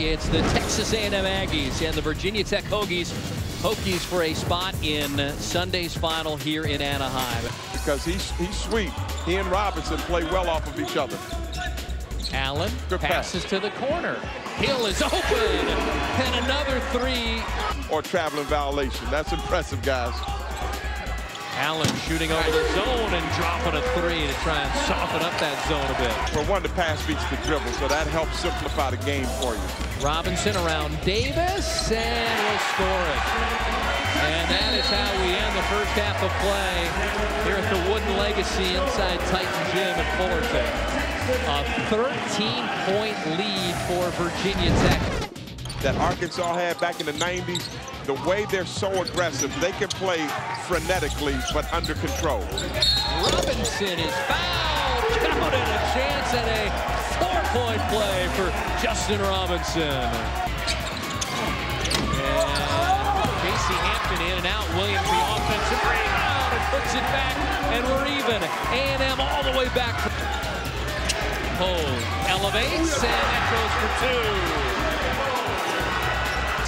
It's the Texas A&M Aggies and the Virginia Tech Hokies for a spot in Sunday's final here in Anaheim. Because he's sweet. He and Robinson play well off of each other. Allen passes to the corner. Hill is open, and another three. Or traveling violation. That's impressive, guys. Allen shooting over the zone and dropping a three to try and soften up that zone a bit. For one, the pass beats the dribble, so that helps simplify the game for you. Robinson around Davis, and will score it. And that is how we end the first half of play here at the Wooden Legacy inside Titan Gym in Fullerton. A 13-point lead for Virginia Tech. That Arkansas had back in the 90s, the way they're so aggressive, they can play frenetically but under control. Robinson is fouled, counted a chance at a four-point play for Justin Robinson. And Casey Hampton in and out, Williams the offensive rebound and puts it back, and we're even. A&M all the way back. Cole elevates, and that goes for two.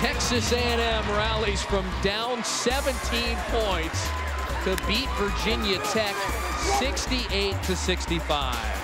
Texas A&M rallies from down 17 points to beat Virginia Tech 68-65.